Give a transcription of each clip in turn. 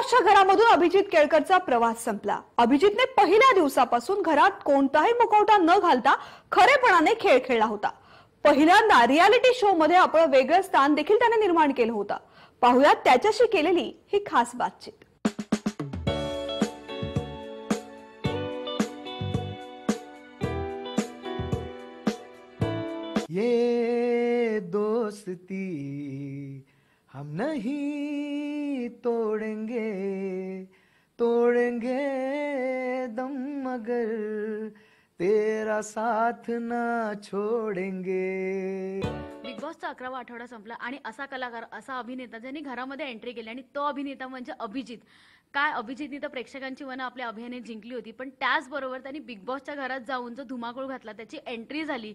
महाराष्ट्र घरामधून अभिजीत केळकरचा प्रवास संपला। अभिजीतने पहिल्या दिवसापासून घरात कोणताही मुखवटा न घालता खरेपणाने खेळ खेळला होता। पहिल्यांदा रियलिटी शो मध्ये आपले वेगळे स्थान देखील त्याने निर्माण केले होता। पाहूयात त्याच्याशी केलेली ही खास बातचीत। ये दोस्ती हम नहीं तोड़ेंगे, तोड़ेंगे दम मगर तेरा साथ ना छोड़ेंगे। बिग बॉसचा 11वा आठवडा संपला आणि असा कलाकार, असा अभिनेता ज्यांनी घरामध्ये एंट्री केली आणि तो अभिनेता म्हणजे अभिजीत। काय अभिजीतने तर प्रेक्षकांची मन आपल्या अभियाने जिंकली होती, पण त्याचबरोबर त्यांनी बिग बॉसच्या घरात जाऊन जो धुमाकूळ घातला, त्याची एंट्री झाली,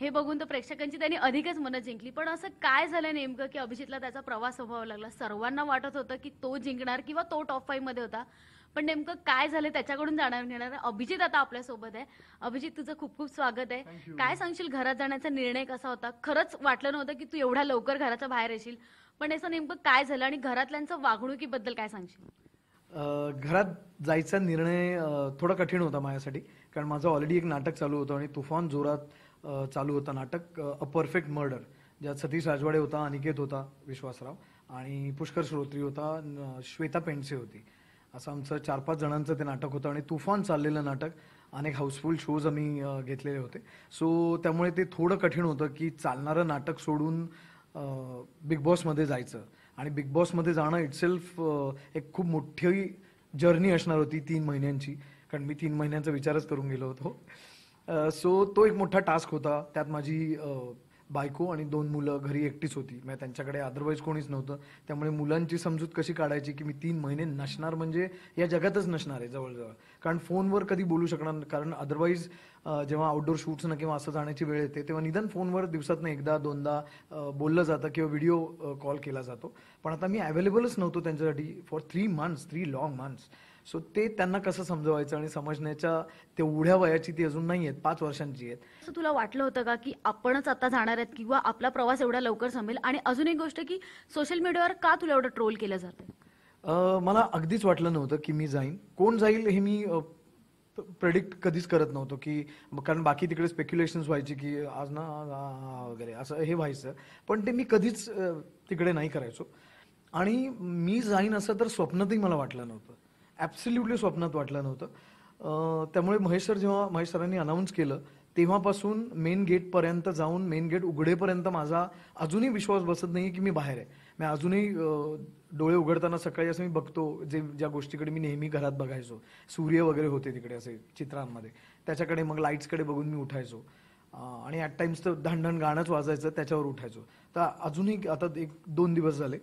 हे बघून तो प्रेक्षकांची त्यांनी अधिकच मन जिंकली। पण असं काय झालं नेमकं की अभिजीतला त्याचा प्रवास स्वभाव लागला। सर्वांना वाटत होतं की तो जिंकणार किंवा तो टॉप 5 मध्ये होता, पण नेमकं काय झालं त्याच्याकडून जाणून घेणार अभिजीत आता आपल्या सोबत आहे। अभिजीत, तुझं खूप खूप स्वागत आहे। काय सांगशील, घरात जाण्याचा निर्णय कसा होता? खरंच वाटलं नव्हतं की तू एवढ्या लवकर घराच्या बाहेर येशील, पण असं नेमकं काय झालं आणि घरातल्यांच्या वागणुकीबद्दल काय सांगशील? घरात जायचा निर्णय थोडा कठीण होता माझ्यासाठी, कारण माझं ऑलरेडी एक नाटक चालू होतं आणि तुफान जोरात चालू होता नाटक अ परफेक्ट मर्डर, ज्यात सतीश राजवाडे होता, अनिकेत होता, विश्वासराव आणि पुष्कर श्रोत्री होता, श्वेता पेंडसे होती, असं आमचं 4-5 जणांचं ते नाटक होतं आणि तुफान चाललेलं नाटक। अनेक हाऊसफुल शोज आम्ही घेतलेले होते, सो त्यामुळे ते थोडं कठीण होतं की चालणारं नाटक सोडून बिग बॉसमध्ये जायचं आणि बिग बॉसमध्ये जाणं इटसेल्फ एक खूप मोठी जर्नी असणार होती 3 महिन्यांची, कारण मी 3 महिन्यांचा विचारच करून गेलो होतो। सो तो एक मोठा टास्क होता। त्यात माझी बायको आणि 2 मुलं घरी एकटीच होती, म्हणजे त्यांच्याकडे अदरवाईज कोणीच नव्हतं, त्यामुळे मुलांची समजूत कशी काढायची की मी 3 महिने नसणार, म्हणजे या जगातच नसणार आहे जवळजवळ, कारण फोनवर कधी बोलू शकणार, कारण अदरवाईज जेव्हा आउटडोर शूट्सनं किंवा असं जाण्याची वेळ येते तेव्हा निदान फोनवर दिवसातनं 1-2 बोललं जातं किंवा व्हिडिओ कॉल केला जातो, पण आता मी अवेलेबलच नव्हतो त्यांच्यासाठी for 3 months, 3 long months. So ते त्यांना कसं समजवायचं आणि समजण्याच्या तेवढ्या वयाची ती अजून नाही आहेत, 5 वर्षांची आहेत। सो तुला वाटलं होतं का की आपणच आता जाणार आहेत किंवा आपला प्रवास एवढा लवकर संपेल? आणि अजून एक गोष्ट की सोशल मीडियावर का तुला एवढं ट्रोल केलं जातं? मला अगदीच वाटलं नव्हतं की मी जाईन, कोण जाईल हे मी प्रेडिक्ट कधीच करत नव्हतो, की कारण बाकी तिकडे स्पेक्युलेशन्स व्हायची की आज ना वगैरे असं हे व्हायचं, पण ते मी कधीच तिकडे नाही करायचो आणि मी जाईन असं तर स्वप्नातही मला वाटलं नव्हतं, ॲब्सल्युटली स्वप्नात वाटलं नव्हतं। त्यामुळे महेश सर, जेव्हा महेश सरांनी अनाऊन्स केलं तेव्हापासून मेन गेटपर्यंत जाऊन मेन गेट उघडेपर्यंत माझा अजूनही विश्वास बसत नाही की मी बाहेर आहे। मी अजूनही डोळे उघडताना सकाळी असं मी बघतो ज्या गोष्टीकडे मी नेहमी घरात बघायचो, सूर्य वगैरे होते तिकडे असे चित्रांमध्ये, त्याच्याकडे मग लाईट्सकडे बघून मी उठायचो आणि ॲट टाइम्स तर धांडण गाणंच वाजायचं, त्याच्यावर उठायचो। तर अजूनही आता 1-2 दिवस झाले,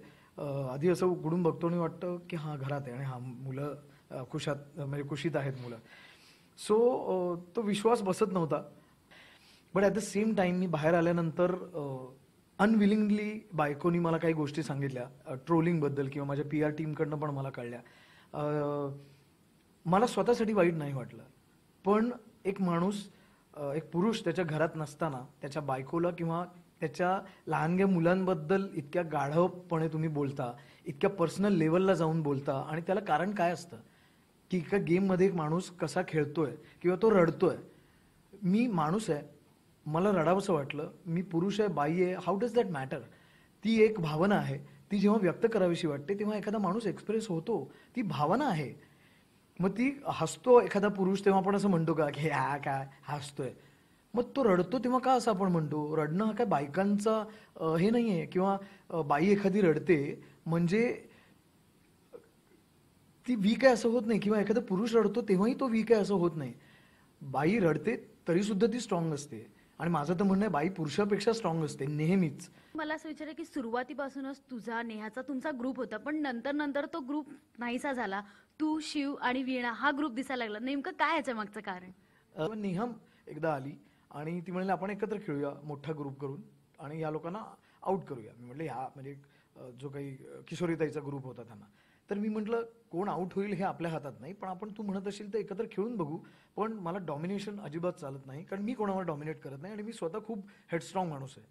आधी असं उघडून बघतो आणि वाटतं की हां घरात आहे आणि हां मुलं खुशात, म्हणजे खुशीत आहेत मुलं। सो तो विश्वास बसत नव्हता, but at the same time मी बाहेर आल्यानंतर अनविलिंगली बायकोनी मला काही गोष्टी सांगितल्या ट्रोलिंगबद्दल किंवा माझ्या PR टीमकडनं पण मला कळल्या। मला स्वतःसाठी वाईट नाही वाटलं, पण एक माणूस, एक पुरुष त्याच्या घरात नसताना त्याच्या बायकोला किंवा त्याच्या लहानग्या मुलांबद्दल इतक्या गाढवपणे तुम्ही बोलता, इतक्या पर्सनल लेवलला जाऊन बोलता, आणि त्याला कारण काय असतं की एका गेममध्ये एक माणूस कसा खेळतोय किंवा तो रडतोय, मी माणूस आहे, मला रडावंसं वाटलं, मी पुरुष आहे, बाई आहे, हाऊ डज दॅट मॅटर? ती एक भावना आहे, ती जेव्हा व्यक्त करावीशी वाटते तेव्हा एखादा माणूस एक्सप्रेस होतो, ती भावना आहे। मग ती हसतो एखादा पुरुष तेव्हा आपण असं म्हणतो का की हा काय हसतोय, मग तो रडतो तेव्हा का असं आपण म्हणतो? रडणं हा काय बायकांचा हे नाही आहे, किंवा बाई एखादी रडते म्हणजे ती वीक आहे असं होत नाही, किंवा एखादा पुरुष रडतो तेव्हाही तो वीक आहे असं होत नाही। बाई रडते तरी सुद्धा ती स्ट्रॉंग असते, आणि माझं तर म्हणणं आहे बाई पुरुषापेक्षा स्ट्रॉंग असते नेहमीच। मला असं विचारायचं की सुरुवातीपासूनच तुझा, नेहाचा तुमचा ग्रुप होता, पण नंतर तो ग्रुप नाहीसा झाला, तू, शिव आणि वीणा हा ग्रुप दिसायला लागला, नेमकं काय याच्या मागचं कारण? नेहा एकदा आली आणि ती म्हणाली आपण एकत्र खेळूया मोठा ग्रुप करून आणि या लोकांना आउट करूया। मी म्हटलं ह्या म्हणजे जो काही किशोरीताईचा ग्रुप होता त्यांना, तर मी म्हटलं कोण आउट होईल हे आपल्या हातात नाही, पण आपण तू म्हणत असेल तर एकत्र खेळून बघू, पण मला डॉमिनेशन अजिबात चालत नाही, कारण मी कोणावर डॉमिनेट करत नाही आणि मी स्वतः खूप हेडस्ट्रॉंग माणूस आहे।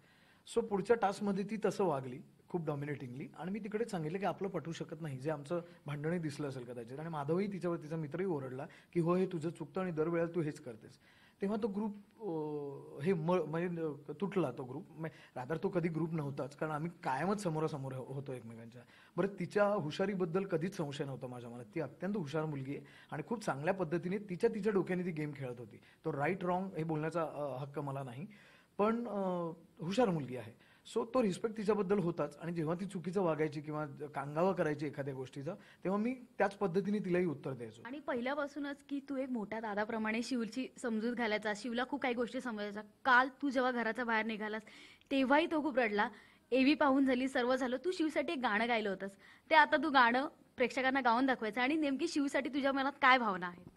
सो पुढच्या टास्कमध्ये ती तसं वागली खूप डॉमिनेटिंगली, आणि मी तिकडेच सांगितलं की आपलं पटवू शकत नाही, जे आमचं भांडणही दिसलं असेल कदाचित. आणि माधवही तिच्यावर, तिचा मित्रही ओरडला की हो हे तुझं चुकतं आणि दरवेळेला तू हेच करतेस. तेव्हा तो ग्रुप हे म्हणजे तुटला, तो ग्रुप रादर तो कधी ग्रुप नव्हताच, कारण आम्ही कायमच समोरासमोर होतो एकमेकांच्या. बरं तिच्या हुशारीबद्दल कधीच संशय नव्हता माझ्या मनात, ती अत्यंत हुशार मुलगी आहे आणि खूप चांगल्या पद्धतीने तिच्या तिच्या डोक्याने ती गेम खेळत होती. तो राईट रॉंग हे बोलण्याचा हक्क मला नाही, पण हुशार मुलगी आहे. सो तो रिस्पेक्ट तिच्याबद्दल होताच. आणि जेव्हा ती चुकीचं वागायची किंवा कांगावा करायची एखाद्या गोष्टीचा, तेव्हा मी त्याच पद्धतीने तिलाही उत्तर द्यायचो. आणि पहिल्यापासूनच की तू एक मोठा दादाप्रमाणे शिवची समजूत घालायचा, शिवला खूप काही गोष्टी समजायचा. काल तू जेव्हा घराच्या बाहेर निघालास तेव्हाही तो खूप रडला, एवी पाहून झाली, सर्व झालं. तू शिवसाठी एक गाणं गायलं होतंस, ते आता तू गाणं प्रेक्षकांना गाऊन दाखवायचं. आणि नेमकी शिवसाठी तुझ्या मनात काय भावना आहे?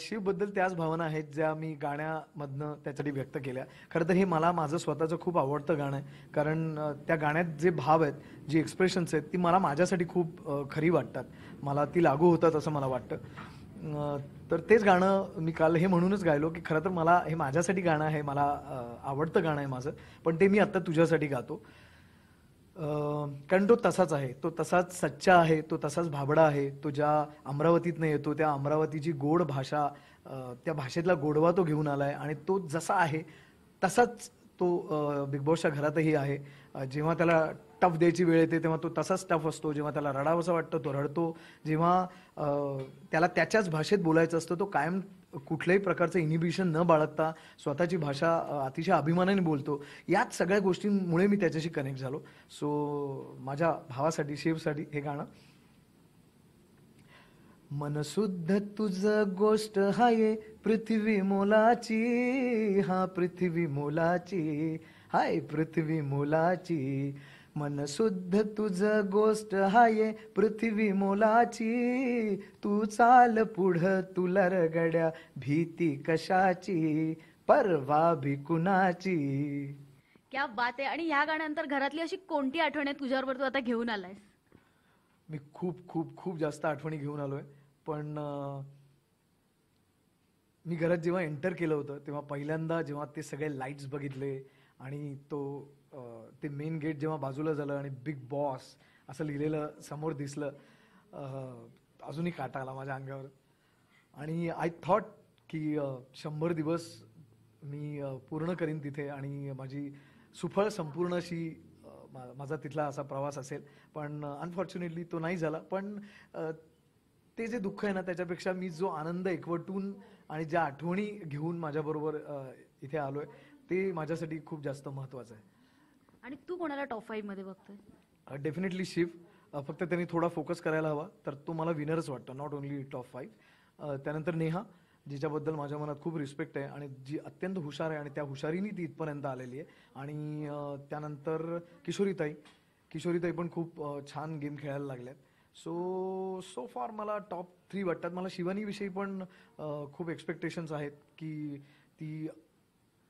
शिवबद्दल त्याच भावना आहेत ज्या मी गाण्यामधनं त्यासाठी व्यक्त केल्या. खरं तर हे मला माझं स्वतःचं खूप आवडतं गाणं आहे, कारण त्या गाण्यात जे भाव आहेत, जी एक्सप्रेशन्स आहेत, ती मला माझ्यासाठी खूप खरी वाटतात, मला ती लागू होतात असं मला वाटतं. तर तेच गाणं मी काल हे म्हणूनच गायलो की खरं तर मला हे माझ्यासाठी गाणं आहे, मला आवडतं गाणं आहे माझं, पण ते मी आत्ता तुझ्यासाठी गातो. कारण तो तसाच आहे, तो तसाच सच्चा आहे, तो तसाच भाबडा आहे. तो ज्या अमरावतीतनं येतो त्या अमरावतीची गोड भाषा, त्या भाषेतला गोडवा तो घेऊन आला आहे. आणि तो जसा आहे तसाच तो बिग बॉसच्या घरातही आहे. जेव्हा त्याला टफ द्यायची वेळ येते तेव्हा तो तसाच टफ असतो, जेव्हा त्याला रडावंसं वाटतं तो रडतो, जेव्हा त्याला त्याच्याच भाषेत बोलायचं असतं तो कायम कुठल्याही प्रकारचं इनिबिशन न बाळगता स्वतःची भाषा अतिशय अभिमानाने बोलतो. याच सगळ्या गोष्टींमुळे मी त्याच्याशी कनेक्ट झालो. सो माझ्या भावासाठी, शिवसाठी हे गाणं. मनसुद्ध तुझं गोष्ट हाय पृथ्वी मोलाची, हा पृथ्वी मोलाची, हाय पृथ्वी मोलाची. मनसुद्ध तुझं गोष्ट हाय पृथ्वी मोलाची, तू चाल पुढं तुला रगड्या भीती कशाची, परवा भी कुणाची. क्या बात आहे. आणि या गाण्यानंतर घरातली अशी कोणती आठवण आहे तुझ्याबरोबर तू आता घेऊन आलायस? मी खूप खूप खूप जास्त आठवणी घेऊन आलोय. पण मी घरात जेव्हा एंटर केलं होतं तेव्हा पहिल्यांदा जेव्हा ते सगळे लाईट्स बघितले आणि तो ते मेन गेट जेव्हा बाजूला झालं आणि बिग बॉस असं लिहिलेलं समोर दिसलं, अजूनही काटा आला माझ्या अंगावर. आणि आय थॉट की 100 दिवस मी पूर्ण करीन तिथे आणि माझी सुफळ संपूर्ण अशी माझा तिथला असा प्रवास असेल, पण अनफॉर्च्युनेटली तो नाही झाला. पण ते जे दुःख आहे ना त्याच्यापेक्षा मी जो आनंद एकवटून आणि ज्या आठवणी घेऊन माझ्याबरोबर इथे आलो आहे ते माझ्यासाठी खूप जास्त महत्त्वाचं आहे. आणि तू कोणाला टॉप 5 मध्ये बघतोय? डेफिनेटली शिव. फक्त त्यांनी थोडा फोकस करायला हवा, तर तो मला विनरच वाटतो, नॉट ओनली टॉप 5. त्यानंतर नेहा, जिच्याबद्दल माझ्या मनात खूप रिस्पेक्ट आहे आणि जी अत्यंत हुशार आहे आणि त्या हुशारीने ती इथपर्यंत आलेली आहे. आणि त्यानंतर किशोरीताई पण खूप छान गेम खेळायला लागल्यात. सो फार मला टॉप 3 वाटतात. मला शिवानीविषयी पण खूप एक्सपेक्टेशन्स आहेत की ती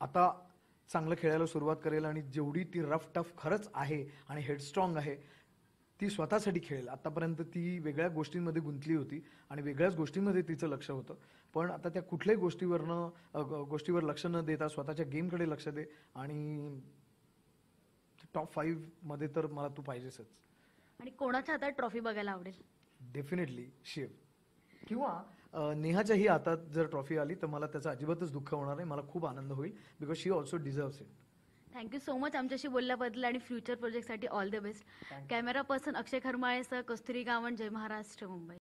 आता चांगलं खेळायला सुरुवात करेल आणि जेवढी ती रफ टफ खरंच आहे आणि हेडस्ट्रॉंग आहे ती स्वतःसाठी खेळेल. आतापर्यंत ती वेगळ्या गोष्टींमध्ये गुंतली होती आणि वेगळ्याच गोष्टींमध्ये तिचं लक्ष होतं, पण आता त्या कुठल्याही गोष्टीवर लक्ष न देता स्वतःच्या गेमकडे लक्ष दे. आणि टॉप 5 मध्ये तर मला तू पाहिजेसच. आणि कोणाच्या हातात ट्रॉफी बघायला आवडेल? डेफिनेटली शिव किंवा नेहाच्याही हातात जर ट्रॉफी आली तर मला त्याचं अजिबातच दुःख होणार नाही, मला खूप आनंद होईल, because she also deserves it. Thank you so much आमच्याशी बोलल्याबद्दल आणि फ्युचर प्रोजेक्टसाठी all the best. Camera person Akshay Kharmale सह कस्तुरी गावण, जय महाराष्ट्र, मुंबई.